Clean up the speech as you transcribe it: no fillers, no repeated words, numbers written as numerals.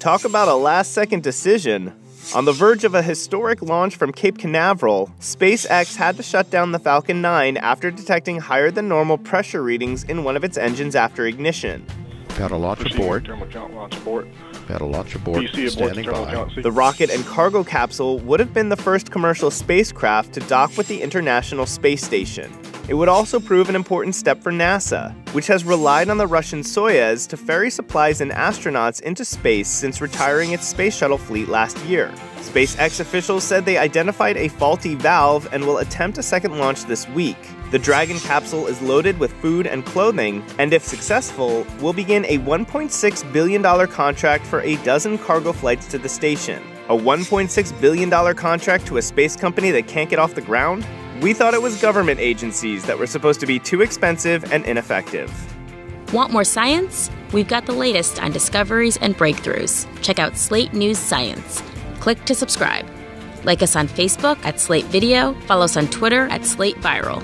Talk about a last-second decision. On the verge of a historic launch from Cape Canaveral, SpaceX had to shut down the Falcon 9 after detecting higher-than-normal pressure readings in one of its engines after ignition. Paddle launch abort. Paddle launch abort. Standing by. The rocket and cargo capsule would have been the first commercial spacecraft to dock with the International Space Station. It would also prove an important step for NASA, which has relied on the Russian Soyuz to ferry supplies and astronauts into space since retiring its space shuttle fleet last year. SpaceX officials said they identified a faulty valve and will attempt a second launch this week. The Dragon capsule is loaded with food and clothing, and if successful, will begin a $1.6 billion contract for a dozen cargo flights to the station. A $1.6 billion contract to a space company that can't get off the ground? We thought it was government agencies that were supposed to be too expensive and ineffective. Want more science? We've got the latest on discoveries and breakthroughs. Check out Slate News Science. Click to subscribe. Like us on Facebook at Slate Video. Follow us on Twitter at Slate Viral.